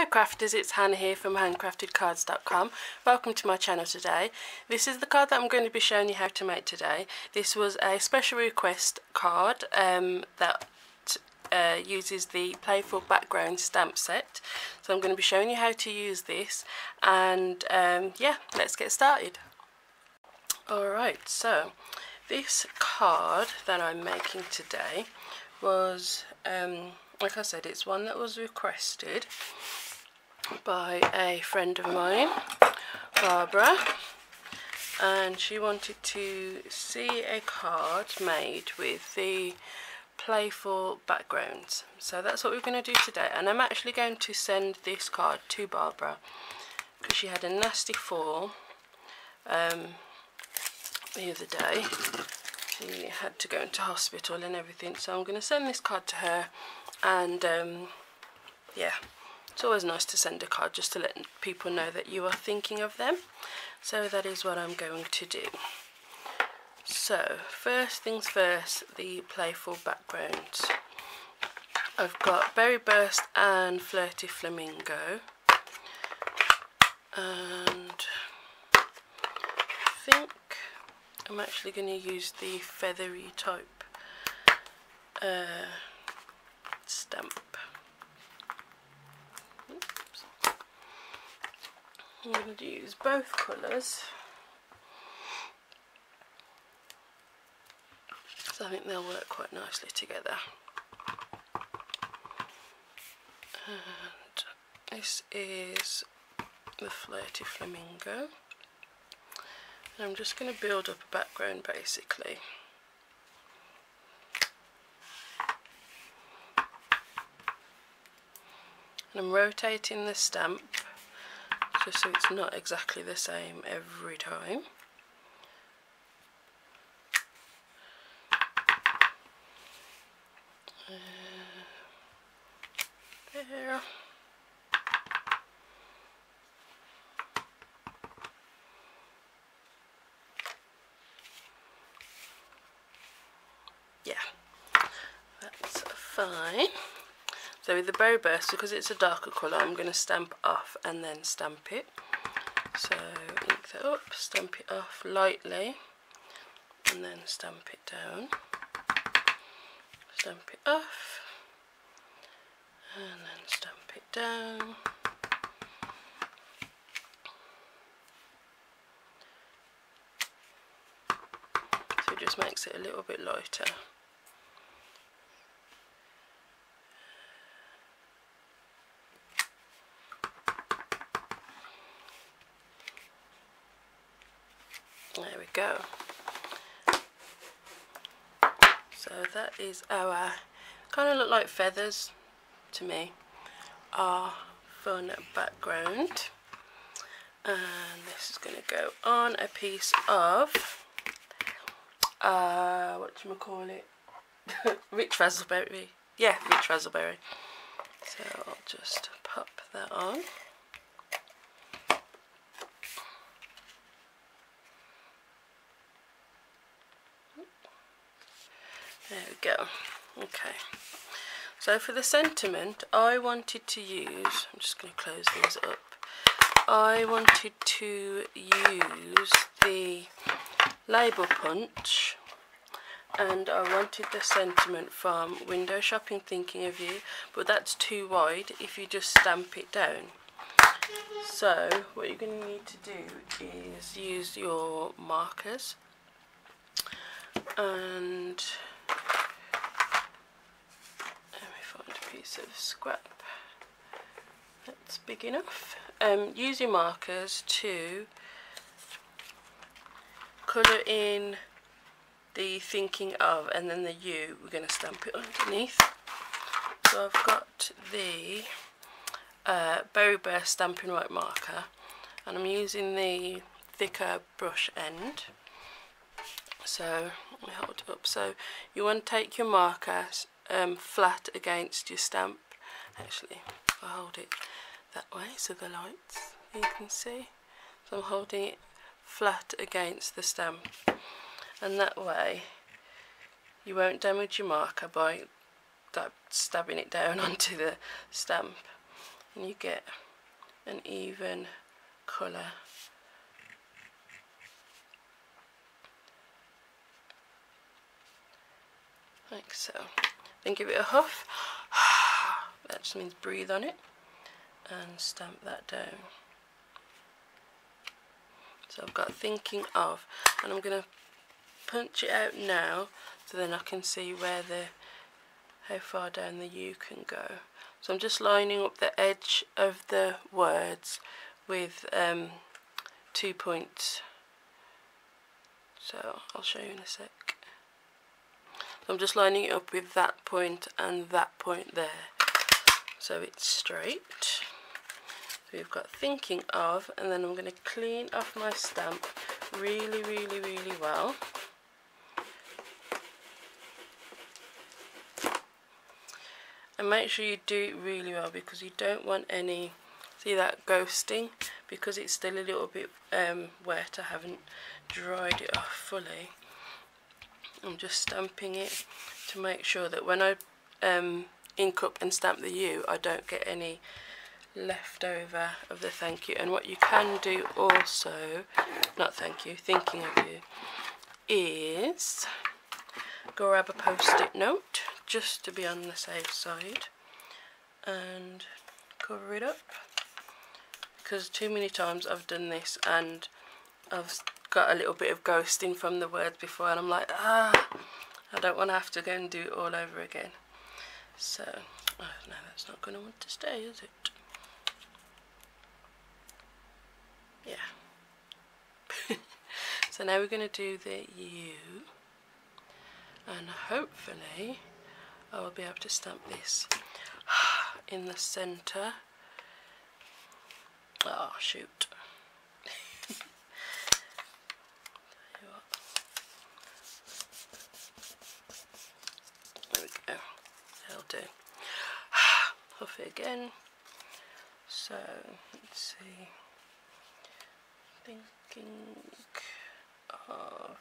Hi crafters, it's Hannah here from handcraftedcards.com. Welcome to my channel today. This is the card that I'm going to be showing you how to make today. This was a special request card that uses the Playful Backgrounds stamp set. So I'm going to be showing you how to use this and yeah, let's get started. Alright, so this card that I'm making today was like I said, it's one that was requested by a friend of mine, Barbara, and she wanted to see a card made with the Playful Backgrounds. So that's what we're going to do today, and I'm actually going to send this card to Barbara because she had a nasty fall the other day. She had to go into hospital and everything, so I'm going to send this card to her. And yeah, it's always nice to send a card just to let people know that you are thinking of them. So that is what I'm going to do. So first things first, the Playful Backgrounds. I've got Berry Burst and Flirty Flamingo, and I think I'm actually going to use the feathery type stamp. Oops. I'm going to use both colours, so I think they'll work quite nicely together. And this is the Flirty Flamingo, and I'm just going to build up a background basically. I'm rotating the stamp just so it's not exactly the same every time. There. Yeah, that's fine. So with the Berry Burst, because it's a darker colour, I'm going to stamp off and then stamp it. So ink that up, stamp it off lightly, and then stamp it down. Stamp it off, and then stamp it down. So it just makes it a little bit lighter. There we go. So that is our, kind of look like feathers to me, our fun background. And this is going to go on a piece of Rich Razzleberry. Yeah, Rich Razzleberry. So I'll just pop that on. There we go. Okay, so for the sentiment I wanted to use, I'm just going to close these up, I wanted to use the label punch, and I wanted the sentiment from Window Shopping, thinking of you, but that's too wide if you just stamp it down. So what you're going to need to do is use your markers and of scrap that's big enough. Use your markers to colour in the thinking of, and then the U, we're going to stamp it underneath. So I've got the Berry Burst Stampin' Write marker, and I'm using the thicker brush end. So let me hold it up. So you want to take your marker flat against your stamp. Actually, if I hold it that way so the lights you can see, so I'm holding it flat against the stamp, and that way you won't damage your marker by stabbing it down onto the stamp. and you get an even colour. Like so. Then give it a huff. That just means breathe on it and stamp that down. So I've got thinking of, and I'm going to punch it out now so then I can see where the how far down the U can go. So I'm just lining up the edge of the words with 2 points. So I'll show you in a sec. So I'm just lining it up with that point and that point there. So it's straight. So we've got thinking of, and then I'm going to clean off my stamp really well. And make sure you do it really well because you don't want any, see that ghosting, because it's still a little bit wet. I haven't dried it off fully. I'm just stamping it to make sure that when I ink up and stamp the U, I don't get any leftover of the thank you. And what you can do also, not thank you, thinking of you, is grab a post-it note just to be on the safe side and cover it up, because too many times I've done this and I've got a little bit of ghosting from the words before and I'm like, I don't want to have to go and do it all over again. So no, that's not going to want to stay, is it? Yeah. So now we're going to do the U, and hopefully I will be able to stamp this in the centre. Oh shoot. There we go, that'll do. Huff it again. So let's see, thinking of,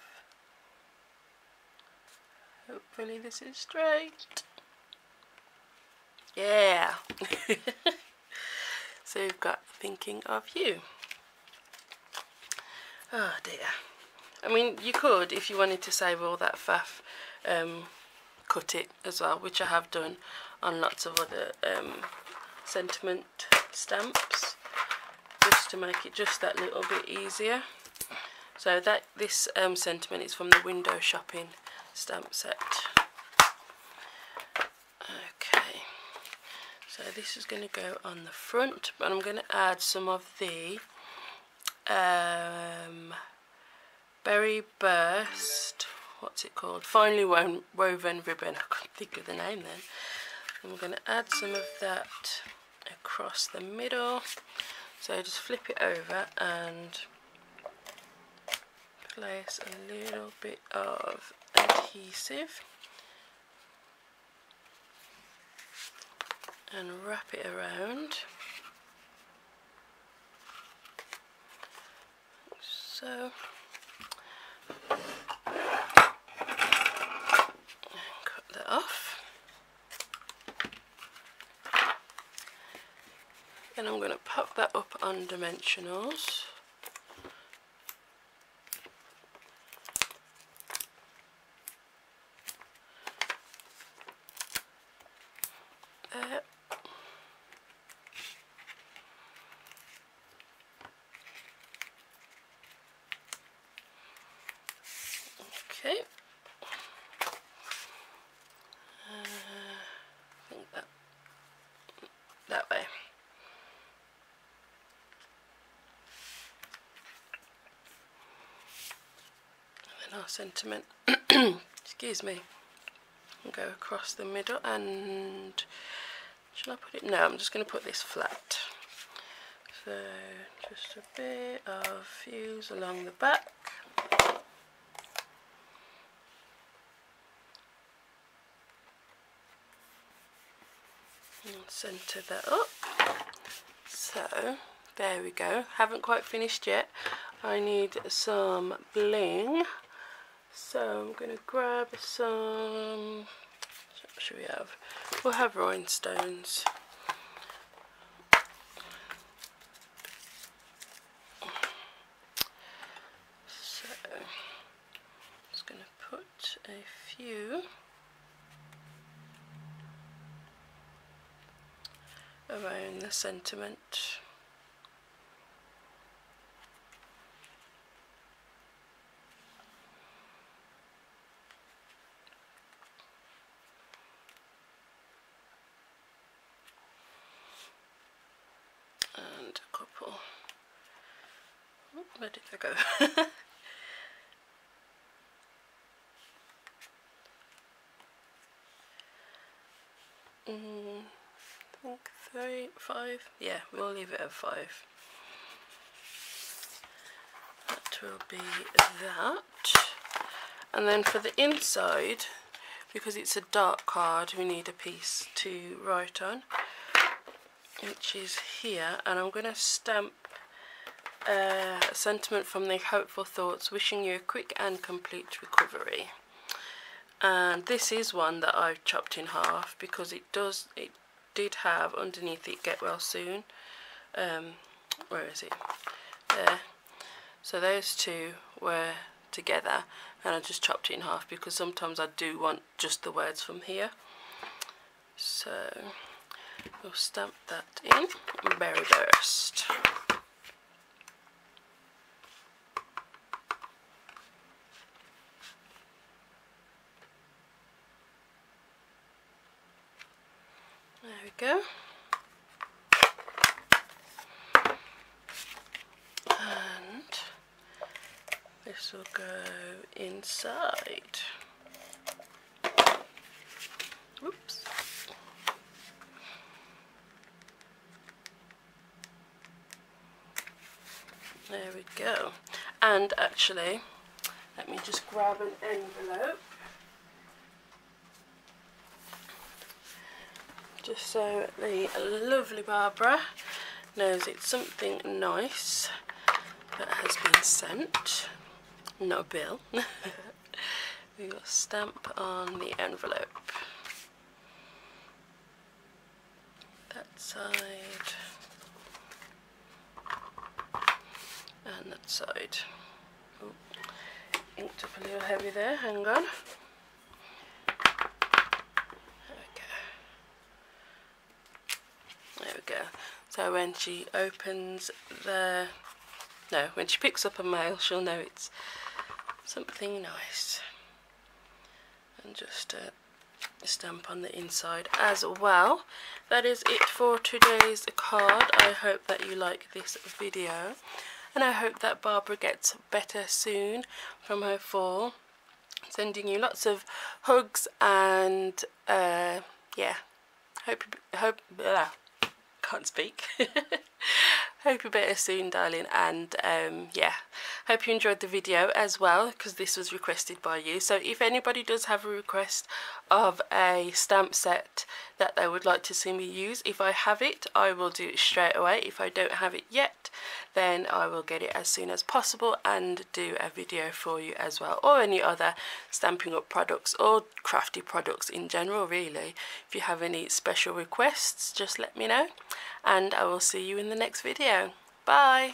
hopefully this is straight. Yeah. So we've got thinking of you. Oh dear. I mean, you could, if you wanted to save all that faff, cut it as well, which I have done on lots of other sentiment stamps, just to make it just that little bit easier. So that this sentiment is from the Window Shopping stamp set. Okay, so this is going to go on the front, but I'm going to add some of the Berry Burst, what's it called, finely woven ribbon. I couldn't think of the name then. I'm going to add some of that across the middle. So just flip it over and place a little bit of adhesive and wrap it around like so, and cut that off. And I'm going to pop that up on dimensionals. Okay, I think that way. And then our sentiment, excuse me, and go across the middle. And shall I put it? No, I'm just going to put this flat. So just a bit of fuse along the back. Centre that up. So there we go, haven't quite finished yet. I need some bling, so I'm going to grab some, what should we have, we'll have rhinestones. around the sentiment. And a couple. Oh, where did they go? I think 3, 5. Yeah, we'll leave it at 5. That will be that. And then for the inside, because it's a dark card, we need a piece to write on, which is here. And I'm going to stamp a sentiment from the Hopeful Thoughts, wishing you a quick and complete recovery. And this is one that I've chopped in half because it did have underneath it "get well soon". Where is it? There. So those two were together, and I just chopped it in half because sometimes I do want just the words from here. So we'll stamp that in. Berry Burst. Go. And this will go inside. Oops. There we go. And actually, let me just grab an envelope, just so the lovely Barbara knows it's something nice that has been sent, not a bill. We will stamp on the envelope. That side and that side. Ooh, inked up a little heavy there, hang on. So when she opens the, no, when she picks up a mail, she'll know it's something nice. And just a stamp on the inside as well. That is it for today's card. I hope that you like this video, and I hope that Barbara gets better soon from her fall. Sending you lots of hugs and yeah, hope. Blah. Can't speak. Hope you're better soon, darling, and yeah, hope you enjoyed the video as well, because this was requested by you. So if anybody does have a request of a stamp set that they would like to see me use, if I have it, I will do it straight away. If I don't have it yet, then I will get it as soon as possible and do a video for you as well, or any other stamping up products or crafty products in general, really. If you have any special requests, just let me know, and I will see you in the next video. Bye.